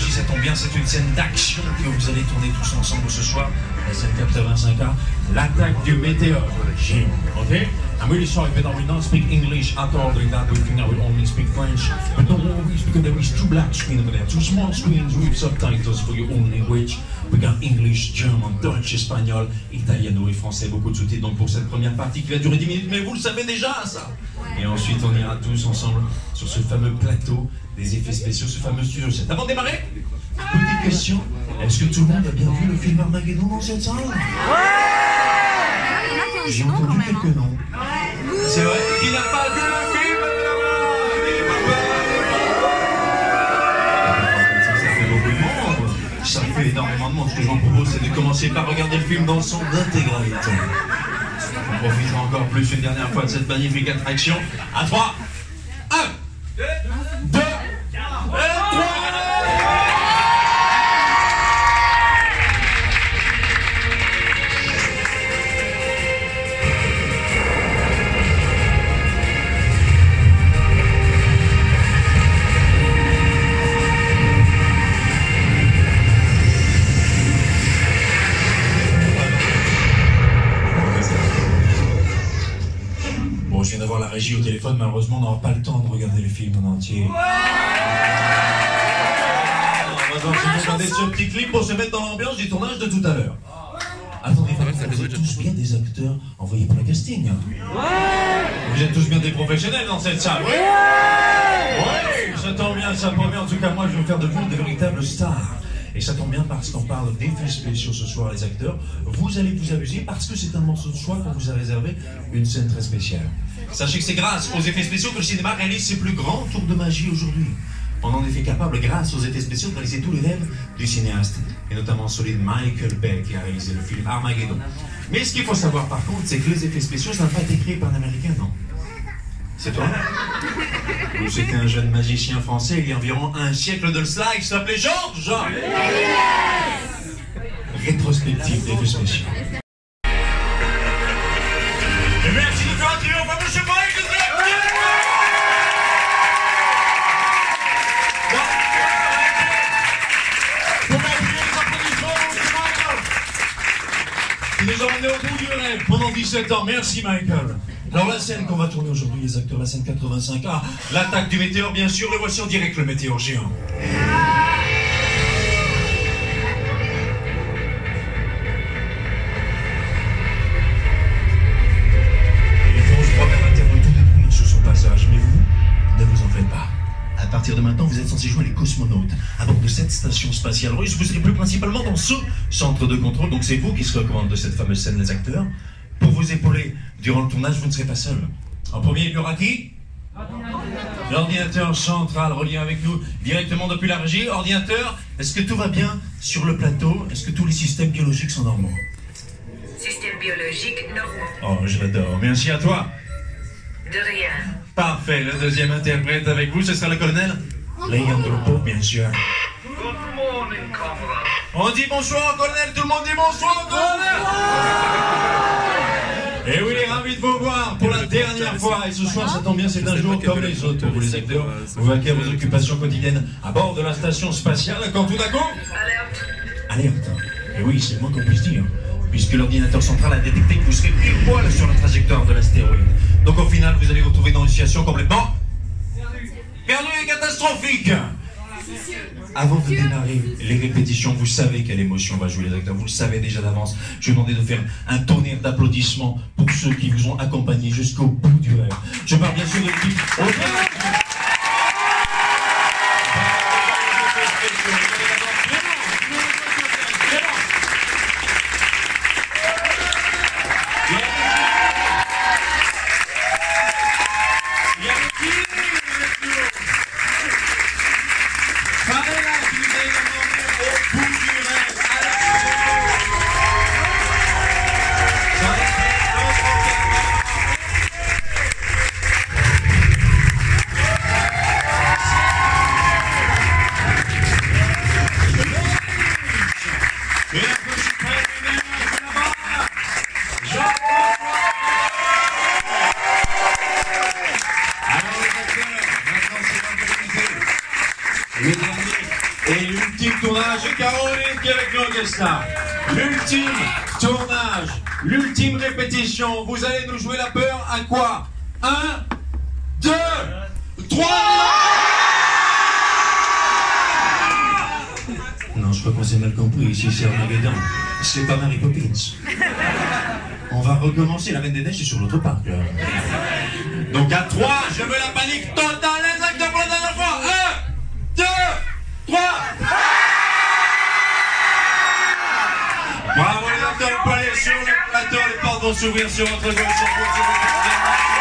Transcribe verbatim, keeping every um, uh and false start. énergie, ça tombe bien, c'est une scène d'action que vous allez tourner tous ensemble ce soir, la scène quatre-vingt-cinq A, l'attaque du météore. Ok? I'm really sorry that I will not speak English at all during that weekend, I will only speak French. But don't worry, because there is two black screens over there, two small screens with subtitles for your own language. We got English, German, Dutch, Espagnol, Italiano et Français, beaucoup de sous-titres. Donc pour cette première partie qui va durer dix minutes, mais vous le savez déjà ça. Et ensuite on ira tous ensemble sur ce fameux plateau des effets spéciaux, ce fameux studio set. Avant de démarrer, petite question, est-ce que tout le monde a bien vu le film Armageddon dans cette salle? J'ai entendu quelques noms. C'est vrai qu'il n'a pas vu le film. Ça fait beaucoup de monde. Ça fait énormément de monde. Ce que je vous propose, c'est de commencer par regarder le film dans son intégralité. On profitera encore plus une dernière fois de cette magnifique attraction. À trois, un, deux, trois. Je viens d'avoir la régie au téléphone, malheureusement on n'aura pas le temps de regarder le film en entier. Ouais, on va donc se regarder ce petit clip pour se mettre dans l'ambiance du tournage de tout à l'heure. Oh. Attendez, ouais, ça vous êtes tous bien des acteurs envoyés pour le casting. Ouais. Vous êtes tous bien des professionnels dans cette salle. Oui, ouais. Ça tombe bien, ça tombe bien. En tout cas, moi je veux faire de vous de véritables stars. Et ça tombe bien parce qu'on parle d'effets spéciaux ce soir, les acteurs. Vous allez vous amuser parce que c'est un morceau de choix qu'on vous a réservé une scène très spéciale. Sachez que c'est grâce aux effets spéciaux que le cinéma réalise ses plus grands tours de magie aujourd'hui. On en était capable, grâce aux effets spéciaux, de réaliser tous les rêves du cinéaste, et notamment celui de Michael Bay qui a réalisé le film Armageddon. Mais ce qu'il faut savoir par contre, c'est que les effets spéciaux, ça n'a pas été créé par un Américain, non. C'est toi? C'était un jeune magicien français il y a environ un siècle de cela, il s'appelait Georges. Yes. Rétrospective des deux spéciaux. Et merci de faire un triomphe à monsieur Michael Bay. Il nous a emmenés au bout du rêve pendant dix-sept ans. Merci Michael. Alors la scène qu'on va tourner aujourd'hui, les acteurs, la scène quatre-vingt-cinq A, l'attaque du météore bien sûr, et voici en direct le météore géant. Il fonce droit vers la Terre, le tout détruit sur son passage, mais vous, ne vous en faites pas. À partir de maintenant, vous êtes censés jouer les cosmonautes. À bord de cette station spatiale russe, vous serez plus principalement dans ce centre de contrôle, donc c'est vous qui serez aux commandes de cette fameuse scène, les acteurs. Pour vous épauler durant le tournage, vous ne serez pas seul. En premier, il y aura qui? L'ordinateur central relié avec nous directement depuis la régie. Ordinateur, est-ce que tout va bien sur le plateau? Est-ce que tous les systèmes biologiques sont normaux? Système biologique normaux. Oh, je l'adore. Merci à toi. De rien. Parfait. Le deuxième interprète avec vous, ce sera le colonel Yandropo, bien sûr. Good morning, camarade. On dit bonsoir, colonel. Tout le monde dit bonsoir, colonel. Et oui, ravi de vous voir pour la dernière fois. Et ce soir, ça tombe bien, c'est un jour comme les autres. Vous, les acteurs, vous vaquez à vos occupations quotidiennes à bord de la station spatiale quand tout d'un coup... Alerte. Alerte. Et oui, c'est le moins qu'on puisse dire. Puisque l'ordinateur central a détecté que vous serez pile poil sur la trajectoire de l'astéroïde. Donc au final, vous allez vous retrouver dans une situation complètement... Perdue. Perdue et catastrophique. Avant de démarrer les répétitions, vous savez quelle émotion va jouer les acteurs, vous le savez déjà d'avance. Je vais demander de faire un tonnerre d'applaudissements pour ceux qui vous ont accompagnés jusqu'au bout du rêve. Je parle bien sûr de l'équipe. Au revoir. Maintenant, c'est l'opportunité. Et l'ultime tournage, et Caroline qui est avec nous au guest star. L'ultime tournage, l'ultime répétition. Vous allez nous jouer la peur à quoi? Un, deux, trois! Non, je crois qu'on s'est mal compris, ici c'est Armageddon, c'est pas Mary Poppins. On va recommencer, la Reine des Neiges c'est sur l'autre parc. Là. Donc à trois, je veux la panique totale, les actes de la dernière fois. un, deux, trois. Bravo les acteurs, les poils sur le plateau, les portes vont s'ouvrir sur votre gauche, sur votre gauche.